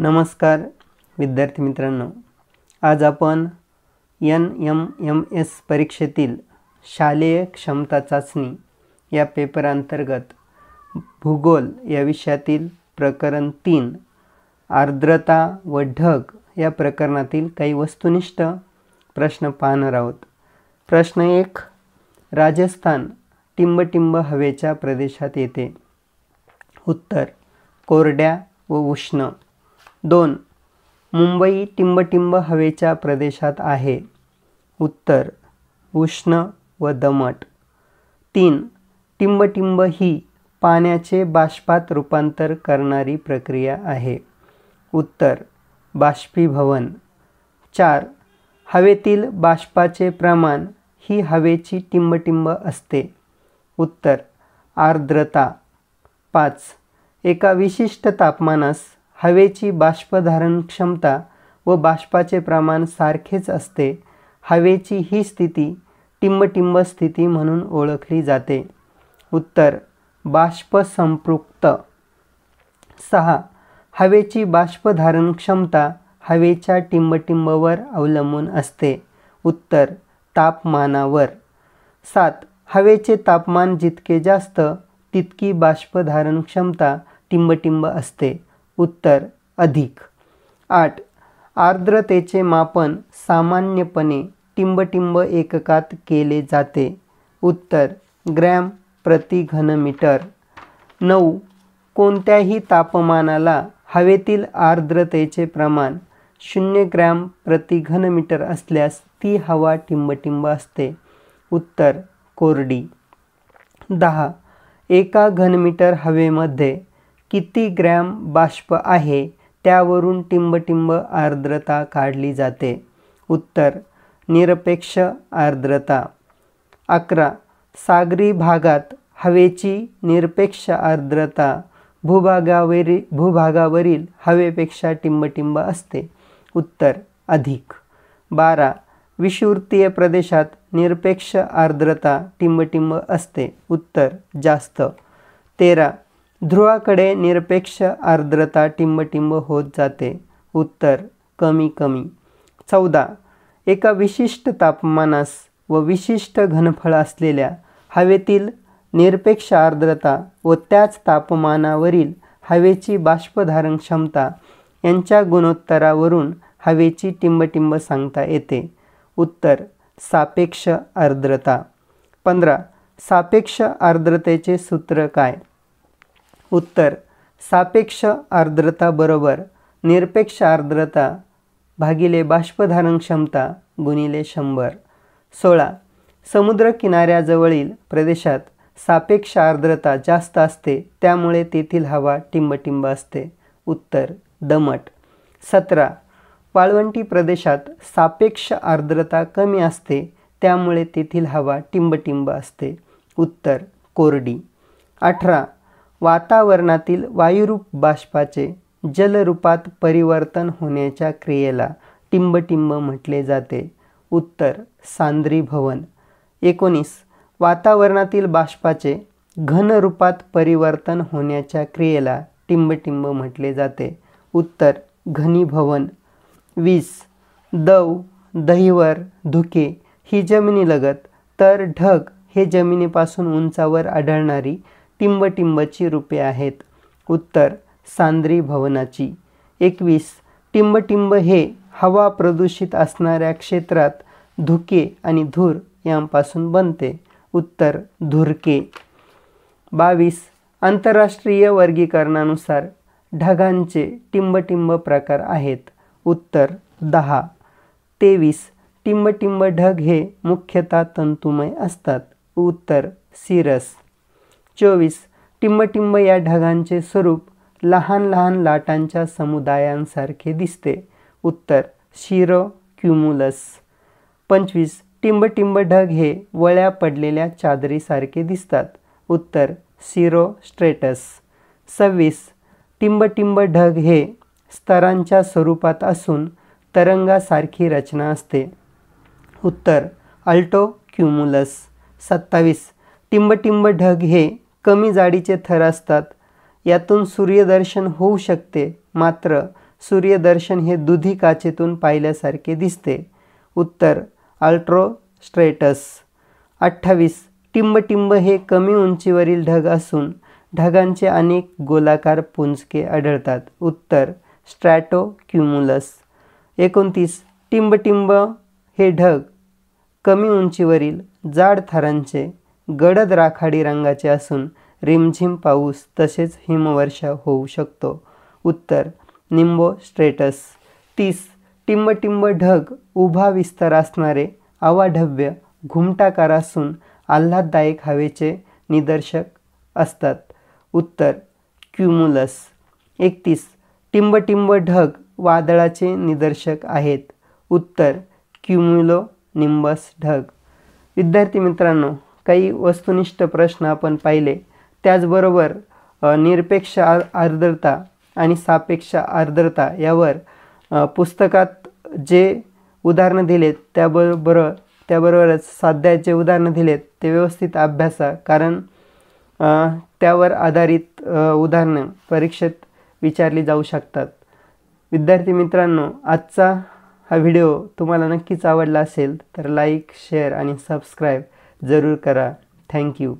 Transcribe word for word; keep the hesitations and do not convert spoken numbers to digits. नमस्कार विद्यार्थी मित्रांनो, आज आपण एन एम एम एस परीक्षेतील शालेय क्षमता चाचणी या पेपर अंतर्गत भूगोल या विषयातील प्रकरण तीन आर्द्रता व ढग या प्रकरणातील काही वस्तुनिष्ठ प्रश्न पाहणार आहोत। प्रश्न एक, राजस्थान टिंबटिंब हवेच्या प्रदेशात येते। उत्तर, कोरड्या व उष्ण। दोन, मुंबई टिंबटिंब हवेच्या प्रदेशात आहे। उत्तर, उष्ण व दमट। तीन, टिंबटिंब ही पाण्याचे बाष्पात रूपांतर करणारी प्रक्रिया आहे। उत्तर, बाष्पीभवन। चार, हवेतील बाष्पाचे प्रमाण ही हवेची टिंबटिंब असते। उत्तर, आर्द्रता। पाच, एका विशिष्ट तापमानास हवेची बाष्पधारण क्षमता व बाष्पाचे प्रमाण सारखेच असते। हवेची ही स्थिती टिंबटिंब स्थिती म्हणून ओळखली जाते। उत्तर, बाष्प संपृक्त। सहा, हवेची बाष्पधारण क्षमता हवेच्या टिंबटिंबवर अवलंबून असते। उत्तर, तापमानावर। सात, हवेचे तापमान जितके जास्त तितकी बाष्पधारण क्षमता टिंबटिंब असते। उत्तर, अधिक। आठ, आर्द्रतेचे मापन सामान्यपणे टिंबटिंब एककात केले जाते। उत्तर, ग्रॅम प्रति घनमीटर। नऊ, कोणत्याही तापमानाला हवेतील आर्द्रतेचे प्रमाण शून्य ग्रॅम प्रति घनमीटर असल्यास ती हवा टिंबटिंब असते। उत्तर, कोरडी। दहा, एका घनमीटर हवेमध्ये किती ग्रॅम बाष्प आहे त्यावरून टिंबटिंब आर्द्रता काढली जाते। उत्तर, निरपेक्ष आर्द्रता। अकरा, सागरी भागात हवेची निरपेक्ष आर्द्रता भूभागावरील भूभागावरील हवेपेक्षा टिंबटिंब असते। उत्तर, अधिक। बारा, विषुवृत्तीय प्रदेशात निरपेक्ष आर्द्रता टिंबटिंब असते। उत्तर, जास्त। तेरा, ध्रुवाकडे निरपेक्ष आर्द्रता टिंबटिंब होत जाते। उत्तर, कमी कमी। चौदा, एका विशिष्ट तापमानास व विशिष्ट घनफळ असलेल्या हवेतील निरपेक्ष आर्द्रता व त्याच तापमानावरील हवेची बाष्पधारण क्षमता यांच्या गुणोत्तरावरून हवेची टिंबटिंब सांगता येते। उत्तर, सापेक्ष आर्द्रता। पंधरा, सापेक्ष आर्द्रतेचे सूत्र काय? उत्तर, सापेक्ष आर्द्रता बरोबर निरपेक्ष आर्द्रता भागिले बाष्पधारण क्षमता गुणिले शंभर। सोळा, समुद्रकिनाऱ्याजवळील प्रदेशात सापेक्ष आर्द्रता जास्त असते त्यामुळे तेथील हवा टिंबटिंब असते। उत्तर, दमट। सतरा, वाळवंटी प्रदेशात सापेक्ष आर्द्रता कमी असते त्यामुळे तेथील हवा टिंबटिंब असते। उत्तर, कोरडी। अठरा, वातावरणातील वायुरूप बाष्पाचे जलरूपात परिवर्तन होण्याच्या क्रियेला टिंबटिंब म्हटले जाते। उत्तर, सांद्रीभवन। एकोणीस, वातावरणातील बाष्पाचे घनरूपात परिवर्तन होण्याच्या क्रियेला टिंबटिंब म्हटले जाते। उत्तर, घनीभवन। वीस, दव दहिवर धुके ही जमिनीलगत तर ढग हे जमिनीपासून उंचावर आढळणारी टिंबटिंबची रूपे आहेत। उत्तर, सांद्री भवनाची। एकवीस, टिंबटिंब हे हवा प्रदूषित असणाऱ्या क्षेत्रात धुके आणि धूर यांपासून बनते। उत्तर, धुरके। बावीस, आंतरराष्ट्रीय वर्गीकरणानुसार ढगांचे टिंबटिंब प्रकार आहेत। उत्तर, दहा। तेवीस, टिंबटिंब ढग हे मुख्यतः तंतुमय असतात। उत्तर, सिरस। चोवीस, टिंबटिंब या ढगांचे स्वरूप लहान लहान लाटांच्या समुदायांसारखे दिसते। उत्तर, शिरो क्युमुलस। पंचवीस, टिंबटिंब ढग हे वळ्या पडलेल्या चादरीसारखे दिसतात। उत्तर, शिरो स्ट्रेटस। सव्वीस, टिंबटिंब ढग हे स्तरांच्या स्वरूपात असून तरंगासारखी रचना असते। उत्तर, अल्टो क्युमुलस। सत्तावीस, टिंबटिंब ढग हे कमी जाडीचे थर असतात, यातून सूर्यदर्शन होऊ शकते, मात्र सूर्यदर्शन हे दुधी काचेतून पाहिल्यासारखे दिसते. उत्तर अल्ट्रोस्ट्रेटस. अठ्ठावीस. टिंबटिंब हे कमी उंचीवरील ढग असून ढगांचे अनेक गोलाकार पुंजके आढळतात. उत्तर स्ट्रॅटोक्युमुलस. एकोणतीस. टिंबटिंब हे ढग कमी उंचीवरील जाड थरांचे गडद राखाडी रंगाचे असून रिमझिम पाऊस तसेच हिमवर्षा होऊ शकतो. उत्तर निंबोस्ट्रेटस. तीस. टिंबटिंब ढग उभा विस्तार असणारे अवाढव्य घुमटाकार असून आल्हाददायक हवेचे निदर्शक असतात. उत्तर क्युमुलस. एकतीस. टिंबटिंब ढग वादळाचे निदर्शक आहेत. उत्तर क्युमुलो निंबस ढग. विद्यार्थी मित्रांनो, काही वस्तुनिष्ठ प्रश्न आपण पाहिले. त्याचबरोबर निरपेक्ष आर्द्रता आणि सापेक्ष आर्द्रता यावर पुस्तकात जे उदाहरणं दिलेत त्याबरोबर त्याबरोबरच स्वाध्यायाचे उदाहरणं दिलेत ते व्यवस्थित अभ्यासा, कारण त्यावर आधारित उदाहरणं परीक्षेत विचारली जाऊ शकतात. विद्यार्थी मित्रांनो, आजचा हा व्हिडिओ तुम्हाला नक्कीच आवडला असेल तर लाईक, शेअर आणि सबस्क्राईब जरूर करा. थँक्यू.